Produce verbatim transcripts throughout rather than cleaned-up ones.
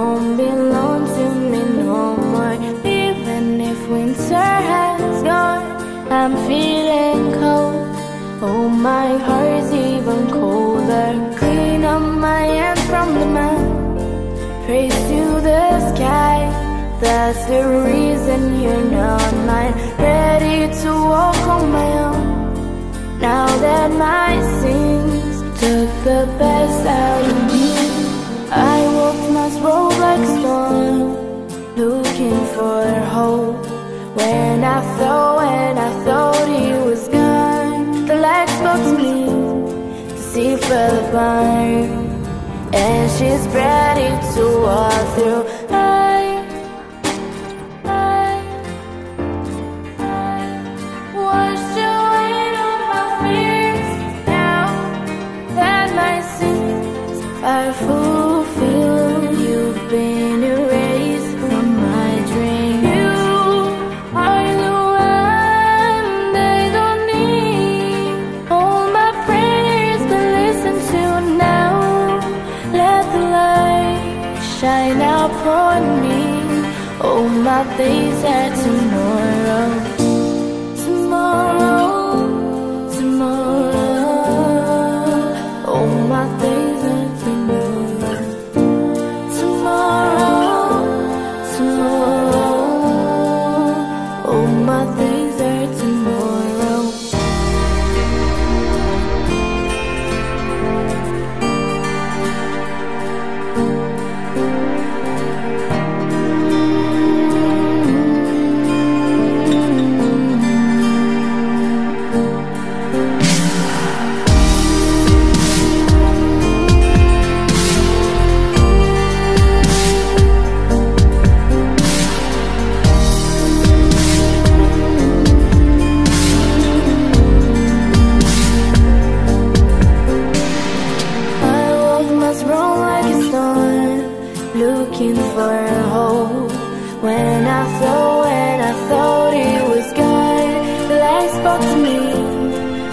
don't belong to me no more. Even if winter has gone, I'm feeling cold. Oh, my heart's even colder. Clean up my hands from the mud, praise to the sky. That's the reason you're not mine. Ready to walk on my own, now that my sins took the best out of me. I walked my road like stone, looking for hope. When I thought, when I thought he was gone, the lights box gleamed, the sea fell apart, and she's ready to walk through. My days are tomorrow, tomorrow, tomorrow. Oh, my days are tomorrow, tomorrow, tomorrow. Oh, my days are tomorrow. Looking for a hole. When I thought, when I thought it was gone, the light spoke to me,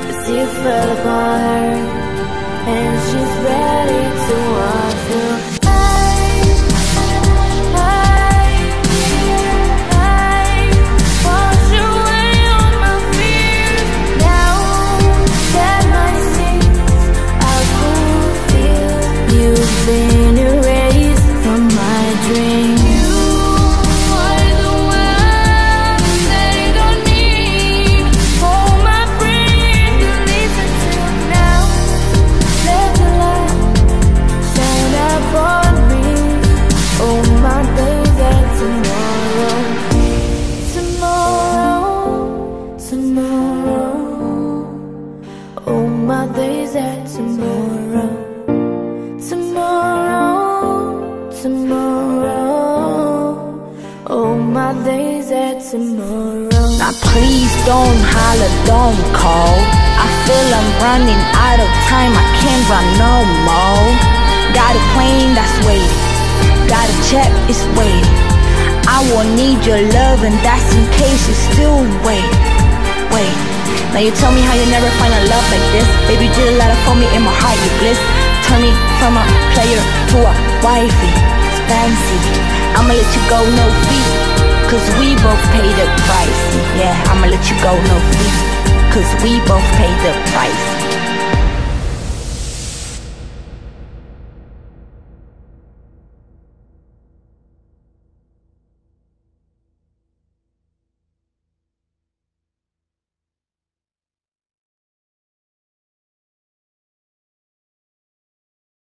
the sea fell apart, and she's ready to walk through. Now please don't holler, don't call. I feel I'm running out of time, I can't run no more. Got a plane that's waiting, got a check, it's waiting. I will need your love, and that's in case you still wait. Wait, now you tell me how you never find a love like this. Baby, you did a lot of for me, in my heart you bliss. Turn me from a player to a wifey, it's fancy. I'ma let you go, no fee, cause we both pay the price. Yeah, I'ma let you go, no fee, cause we both pay the price.